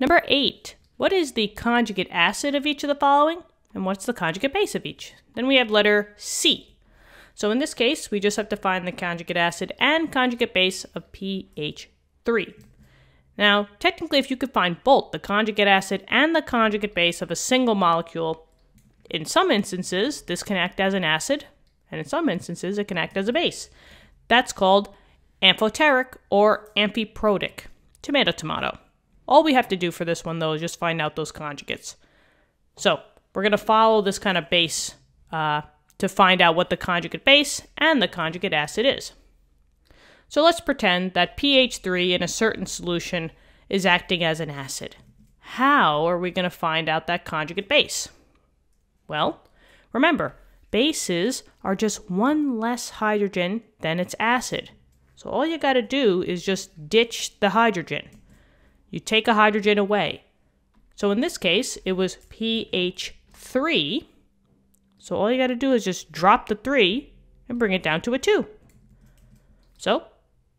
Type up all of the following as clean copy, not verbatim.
Number 8. What is the conjugate acid of each of the following? And what's the conjugate base of each? Then we have letter C. So in this case, we just have to find the conjugate acid and conjugate base of pH 3. Now, technically, if you could find both the conjugate acid and the conjugate base of a single molecule, in some instances, this can act as an acid, and in some instances, it can act as a base. That's called amphoteric or amphiprotic. Tomato, tomato. All we have to do for this one, though, is just find out those conjugates. So we're going to follow this kind of base to find out what the conjugate base and the conjugate acid is. So let's pretend that pH 3 in a certain solution is acting as an acid. How are we going to find out that conjugate base? Well, remember, bases are just one less hydrogen than its acid. So all you got to do is just ditch the hydrogen. You take a hydrogen away. So in this case, it was pH 3. So all you got to do is just drop the 3 and bring it down to a 2. So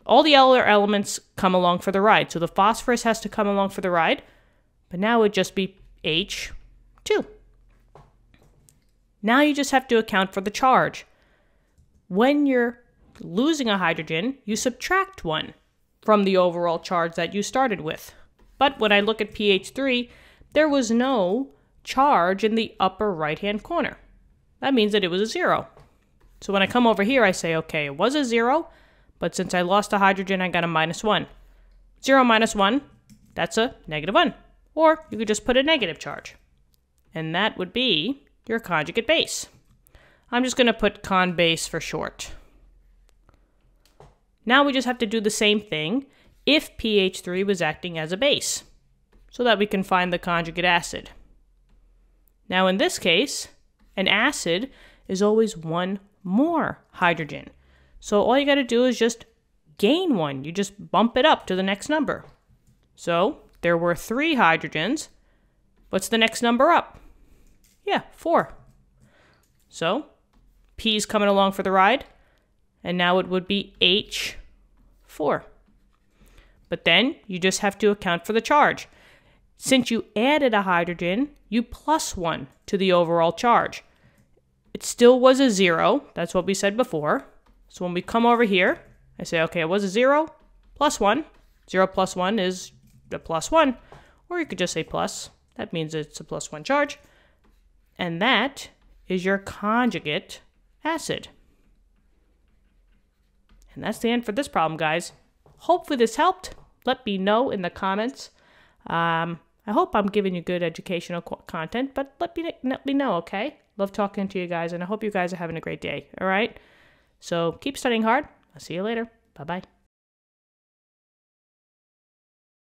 all the other elements come along for the ride. So the phosphorus has to come along for the ride. But now it would just be H2. Now you just have to account for the charge. When you're losing a hydrogen, you subtract 1 from the overall charge that you started with. But when I look at pH 3, there was no charge in the upper right-hand corner. That means that it was a 0. So when I come over here, I say, okay, it was a 0, but since I lost a hydrogen, I got a -1. 0 minus 1, that's a -1. Or you could just put a negative charge. And that would be your conjugate base. I'm just going to put con base for short. Now we just have to do the same thing if pH 3 was acting as a base, so that we can find the conjugate acid. Now in this case, an acid is always one more hydrogen. So all you got to do is just gain 1. You just bump it up to the next number. So there were 3 hydrogens. What's the next number up? Yeah, 4. So P's coming along for the ride, and now it would be H4. But then you just have to account for the charge. Since you added a hydrogen, you +1 to the overall charge. It still was a 0. That's what we said before. So when we come over here, I say, okay, it was a 0 + 1. 0 + 1 is the +1. Or you could just say plus. That means it's a +1 charge. And that is your conjugate acid. And that's the end for this problem, guys. Hopefully this helped. Let me know in the comments. I hope I'm giving you good educational content, but let me know, okay? Love talking to you guys, and I hope you guys are having a great day, all right? So keep studying hard. I'll see you later. Bye-bye.